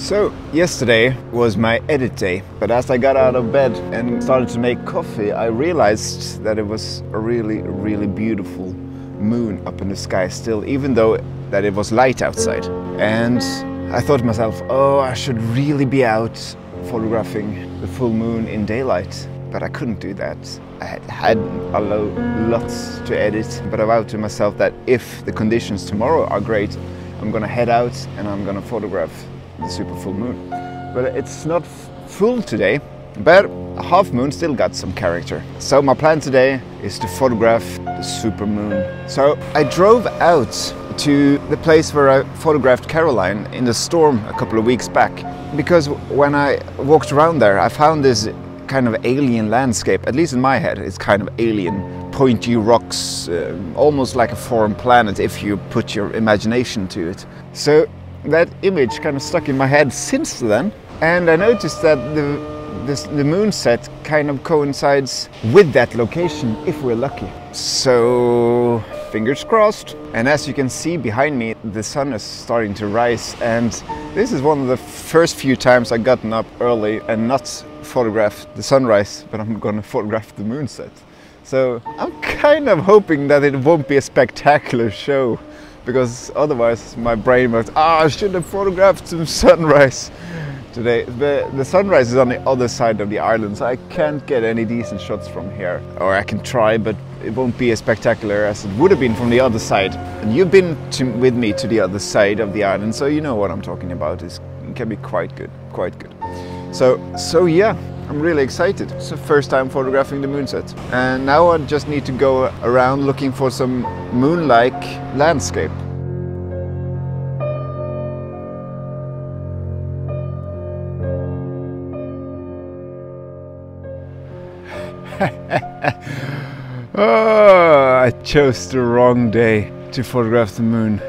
So yesterday was my edit day, but as I got out of bed and started to make coffee, I realized that it was a really beautiful moon up in the sky still, even though that it was light outside. And I thought to myself, oh, I should really be out photographing the full moon in daylight. But I couldn't do that. I had a lots to edit, but I vowed to myself that if the conditions tomorrow are great, I'm gonna head out and I'm gonna photograph the super full moon. But it's not full today, but a half moon still got some character. So my plan today is to photograph the super moon. So I drove out to the place where I photographed Caroline in the storm a couple of weeks back, because when I walked around there, I found this kind of alien landscape. At least in my head, it's kind of alien, pointy rocks, almost like a foreign planet if you put your imagination to it. So that image kind of stuck in my head since then, and I noticed that the moonset kind of coincides with that location if we're lucky. So fingers crossed. And as you can see behind me, the sun is starting to rise, and this is one of the first few times I've gotten up early and not photographed the sunrise, but I'm gonna photograph the moonset. So I'm kind of hoping that it won't be a spectacular show, because otherwise my brain goes, ah, I should have photographed some sunrise today. The sunrise is on the other side of the island, so I can't get any decent shots from here. Or I can try, but it won't be as spectacular as it would have been from the other side. And you've been with me to the other side of the island, so you know what I'm talking about. It can be quite good, quite good. So yeah, I'm really excited. It's the first time photographing the moonset. And now I just need to go around looking for some moon-like landscape. Oh, I chose the wrong day to photograph the moon.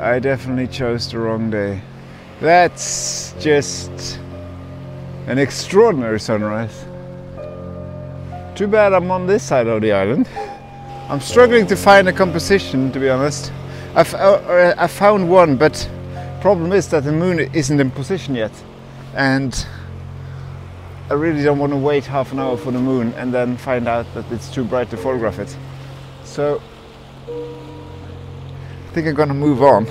I definitely chose the wrong day. That's just an extraordinary sunrise. Too bad I'm on this side of the island. I'm struggling to find a composition, to be honest. I found one, but problem is that the moon isn't in position yet, and I really don't want to wait half an hour for the moon and then find out that it's too bright to photograph it. So I think I'm gonna move on.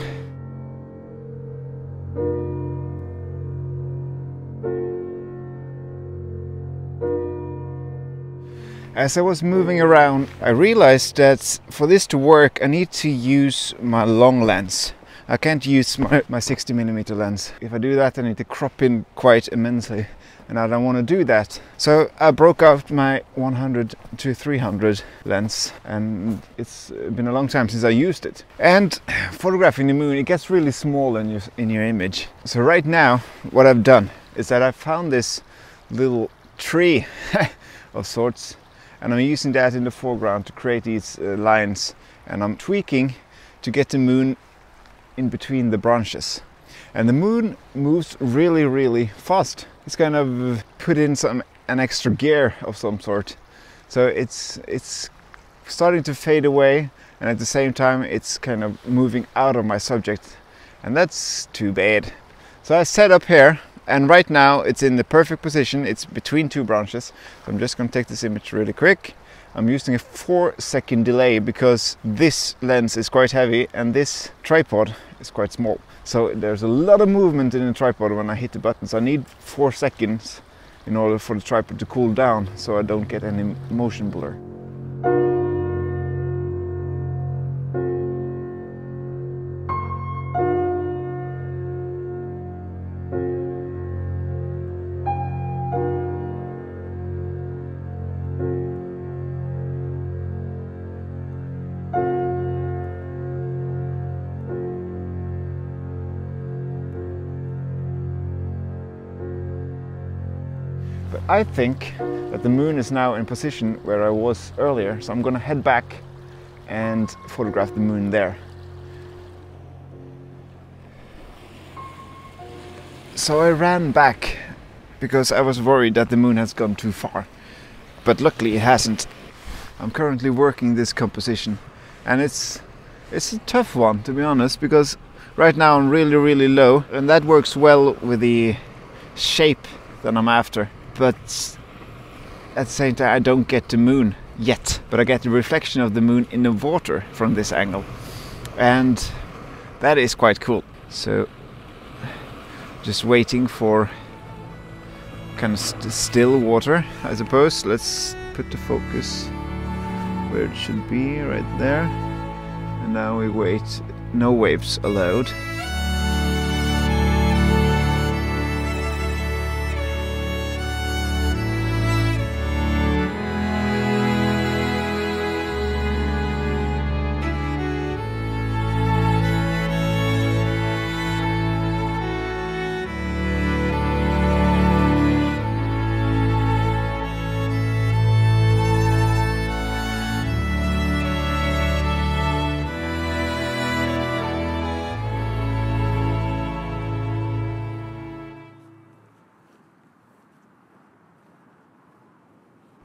As I was moving around, I realized that for this to work, I need to use my long lens. I can't use my 60mm lens. If I do that, I need to crop in quite immensely, and I don't want to do that. So I broke out my 100-300 lens, and it's been a long time since I used it. And photographing the moon, it gets really small in your image. So right now, what I've done is that I found this little tree of sorts, and I'm using that in the foreground to create these lines, and I'm tweaking to get the moon in between the branches. And the moon moves really fast. It's kind of put in an extra gear of some sort. So it's starting to fade away, and at the same time it's kind of moving out of my subject, and that's too bad. So I set up here, and right now it's in the perfect position. It's between two branches. So I'm just going to take this image really quick. I'm using a 4-second delay because this lens is quite heavy and this tripod is quite small. So there's a lot of movement in the tripod when I hit the buttons. I need 4 seconds in order for the tripod to cool down so I don't get any motion blur. I think that the moon is now in position where I was earlier, so I'm gonna head back and photograph the moon there. So I ran back because I was worried that the moon has gone too far, but luckily it hasn't. I'm currently working this composition, and it's a tough one, to be honest, because Right now I'm really low, and that works well with the shape that I'm after. But at the same time I don't get the moon yet, but I get the reflection of the moon in the water from this angle, and that is quite cool. So just waiting for kind of still water, I suppose. Let's put the focus where it should be, right there. And now we wait, no waves allowed.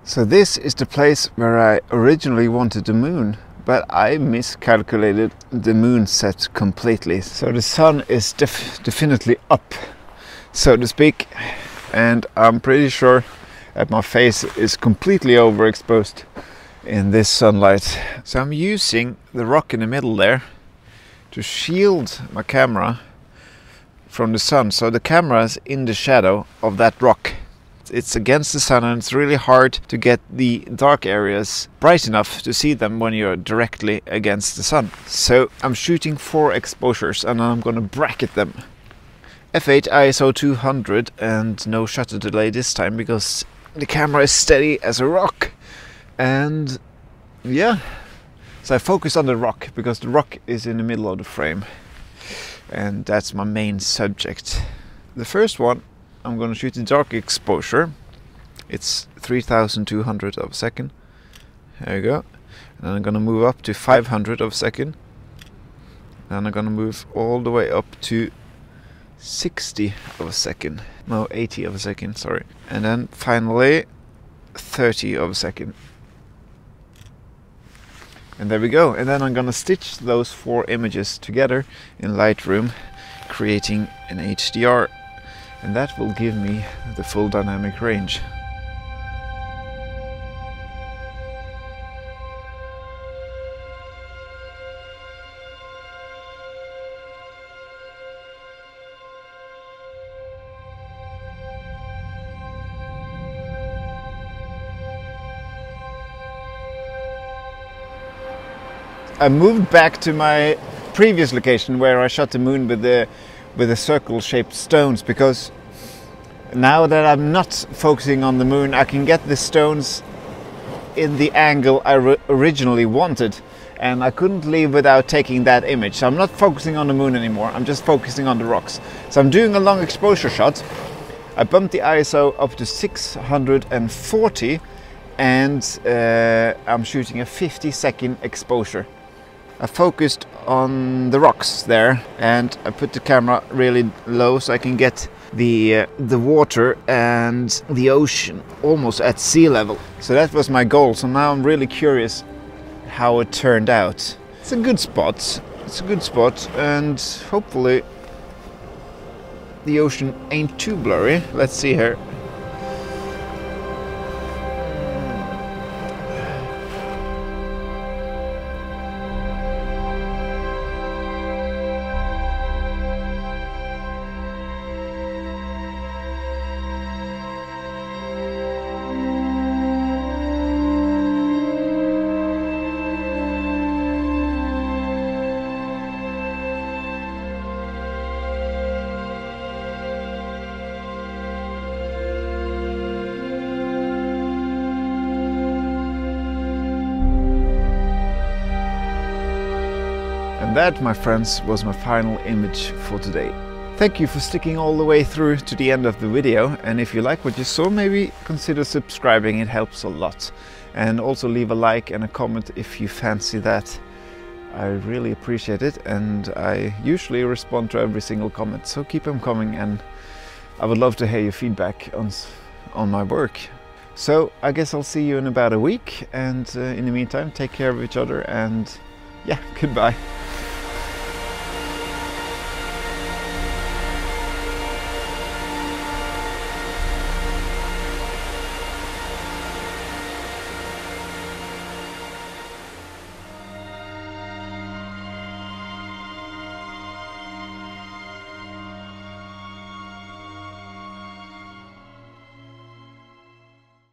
So this is the place where I originally wanted the moon, but I miscalculated the moon set completely. So the sun is definitely up, so to speak, and I'm pretty sure that my face is completely overexposed in this sunlight. So I'm using the rock in the middle there to shield my camera from the sun, so the camera is in the shadow of that rock. It's against the sun, and it's really hard to get the dark areas bright enough to see them when you're directly against the sun. So I'm shooting 4 exposures, and I'm gonna bracket them. F8 ISO 200 and no shutter delay this time, because the camera is steady as a rock. And yeah, so I focus on the rock because the rock is in the middle of the frame, and that's my main subject. The first one, I'm going to shoot in dark exposure. It's 3200 of a second. There we go. And I'm going to move up to 500 of a second. And I'm going to move all the way up to 60 of a second. No, 80 of a second, sorry. And then finally 30 of a second. And there we go. And then I'm going to stitch those 4 images together in Lightroom, creating an HDR. And that will give me the full dynamic range. I moved back to my previous location where I shot the moon with the circle-shaped stones, because now that I'm not focusing on the moon, I can get the stones in the angle I originally wanted, and I couldn't leave without taking that image. So I'm not focusing on the moon anymore, I'm just focusing on the rocks. So I'm doing a long exposure shot. I bumped the ISO up to 640, and I'm shooting a 50-second exposure. I focused on the rocks there, and I put the camera really low so I can get the water and the ocean almost at sea level. So that was my goal. So now I'm really curious how it turned out. It's a good spot. It's a good spot, and hopefully the ocean ain't too blurry. Let's see here. And that, my friends, was my final image for today. Thank you for sticking all the way through to the end of the video, and if you like what you saw, maybe consider subscribing, it helps a lot. And also leave a like and a comment if you fancy that. I really appreciate it, and I usually respond to every single comment, so keep them coming, and I would love to hear your feedback on my work. So I guess I'll see you in about a week, and in the meantime, take care of each other, and yeah, goodbye.